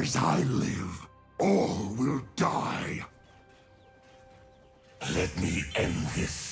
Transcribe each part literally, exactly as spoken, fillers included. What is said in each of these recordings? As I live, all will die. Let me end this.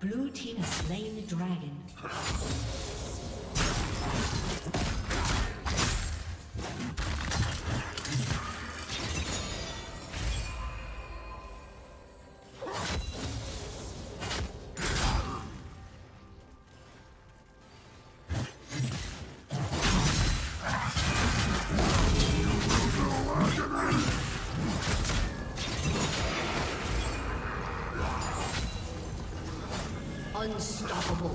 Blue team has slain the dragon. Unstoppable.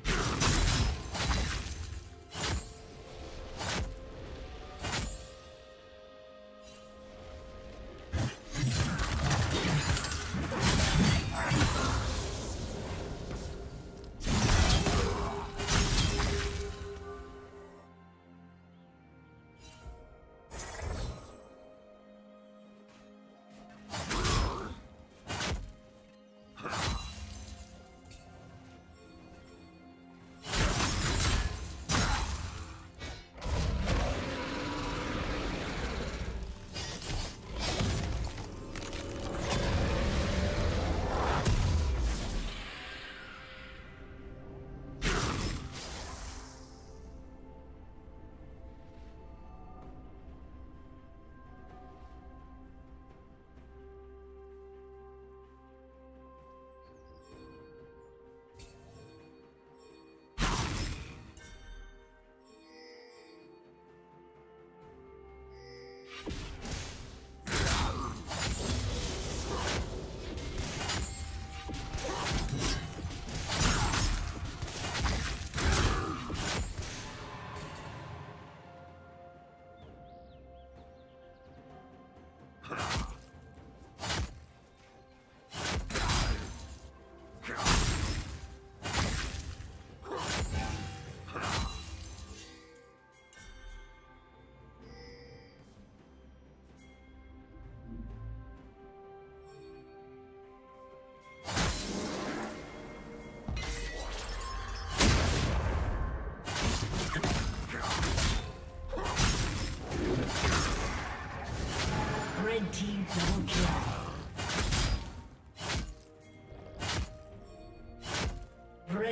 Red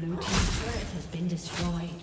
Blue team's turret has been destroyed.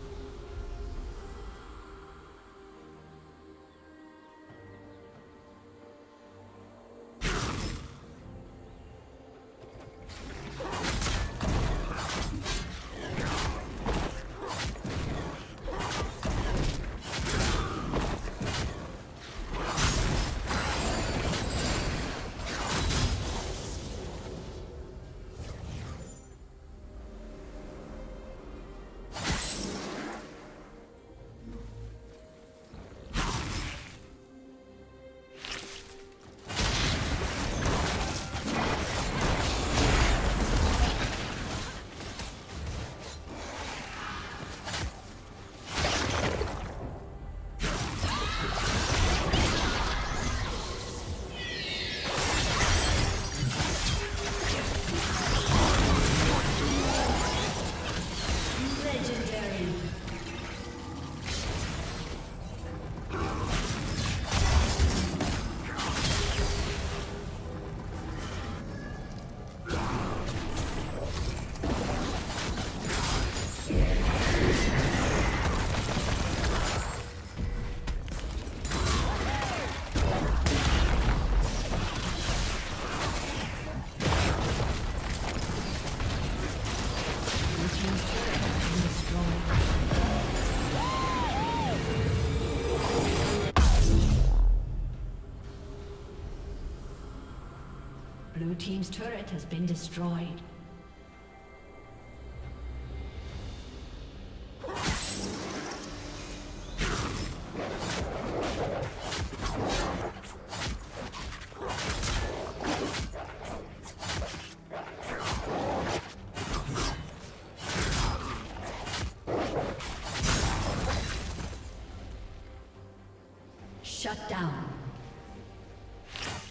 Blue team's turret has been destroyed. Shut down.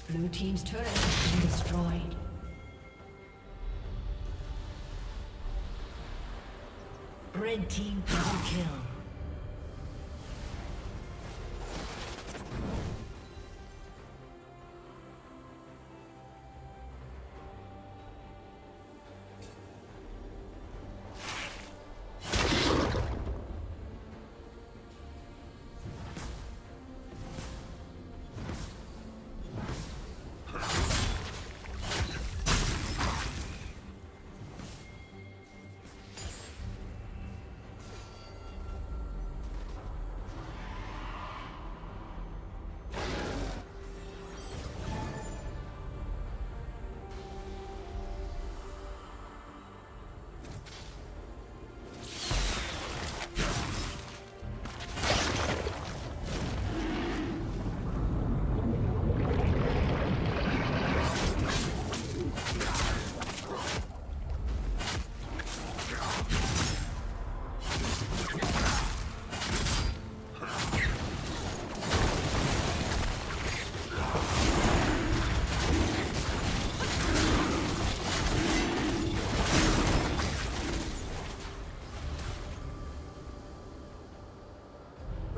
Blue team's turret has been destroyed. Red team double kill.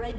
Red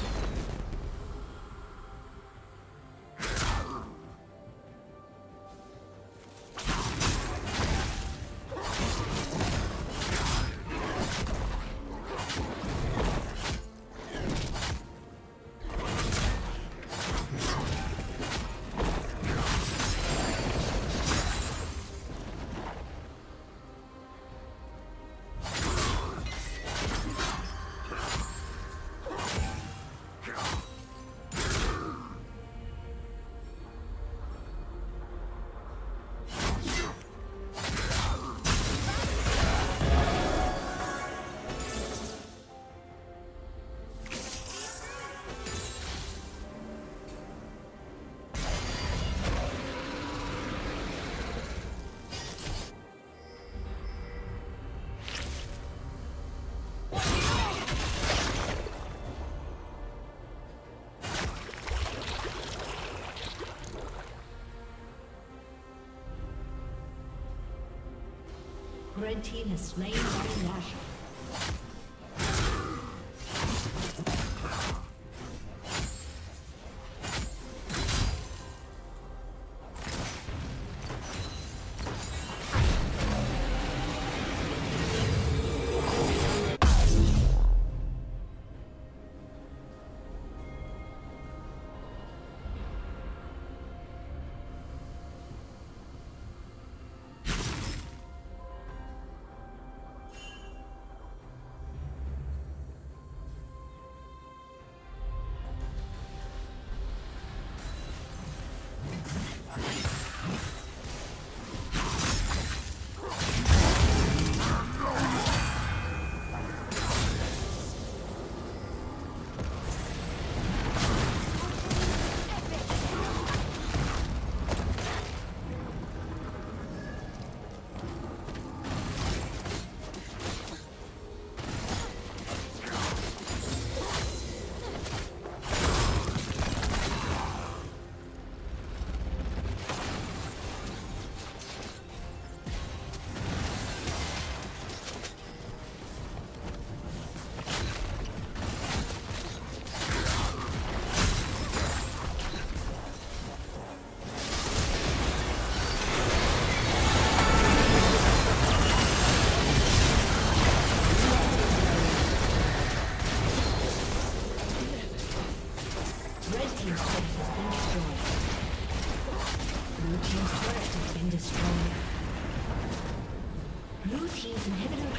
Red team has slain the Nash. Blue team's turret has been destroyed. Blue team's inhibitor